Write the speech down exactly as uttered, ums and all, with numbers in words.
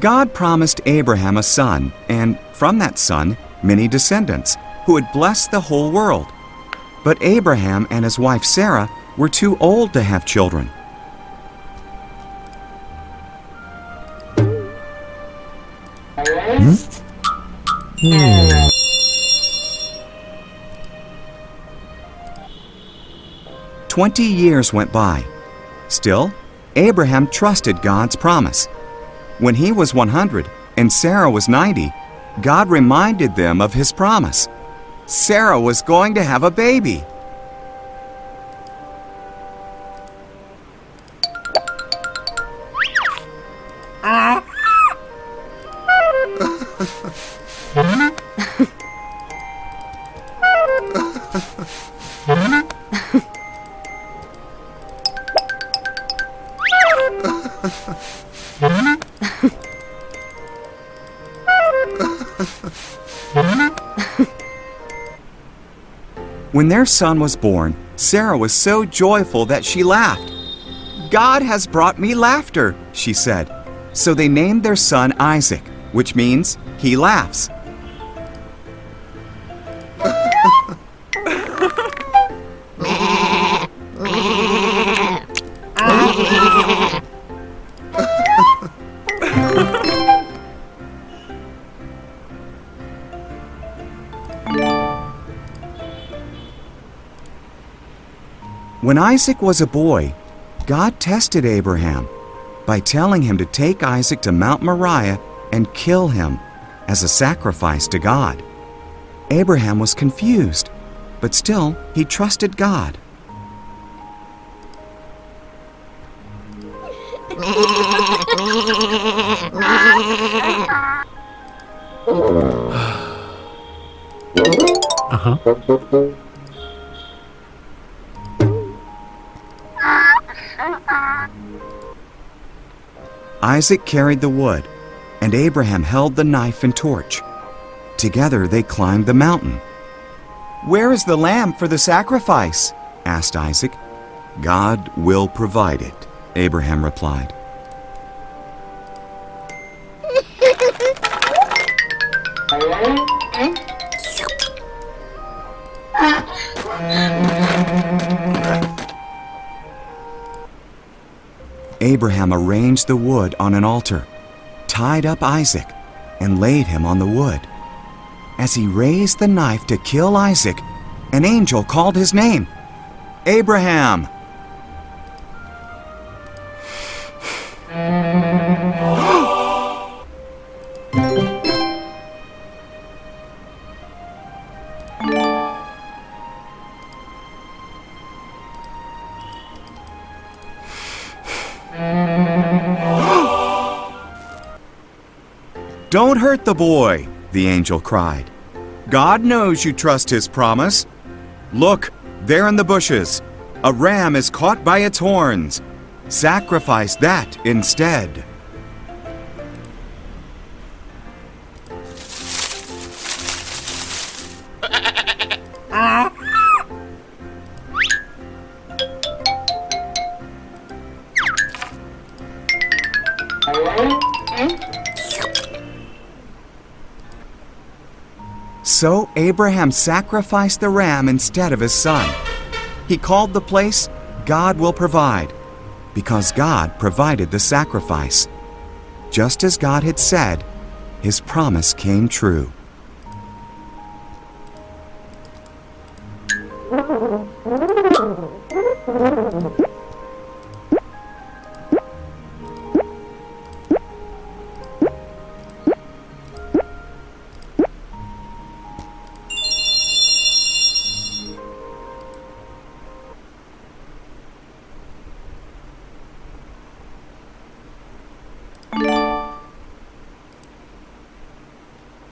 God promised Abraham a son, and from that son, many descendants, who would bless the whole world. But Abraham and his wife Sarah were too old to have children. Hmm? Hmm. Twenty years went by. Still, Abraham trusted God's promise. When he was one hundred and Sarah was ninety, God reminded them of his promise. Sarah was going to have a baby. When their son was born, Sarah was so joyful that she laughed. "God has brought me laughter," she said. So they named their son Isaac, which means he laughs. When Isaac was a boy, God tested Abraham by telling him to take Isaac to Mount Moriah and kill him as a sacrifice to God. Abraham was confused, but still he trusted God. Uh-huh. Isaac carried the wood, and Abraham held the knife and torch. Together they climbed the mountain. "Where is the lamb for the sacrifice?" asked Isaac. "God will provide it," Abraham replied. Abraham arranged the wood on an altar, tied up Isaac, and laid him on the wood. As he raised the knife to kill Isaac, an angel called his name, "Abraham!" "Don't hurt the boy," the angel cried. "God knows you trust his promise. Look, there in the bushes, a ram is caught by its horns. Sacrifice that instead." So Abraham sacrificed the ram instead of his son. He called the place "God Will Provide," because God provided the sacrifice. Just as God had said, his promise came true.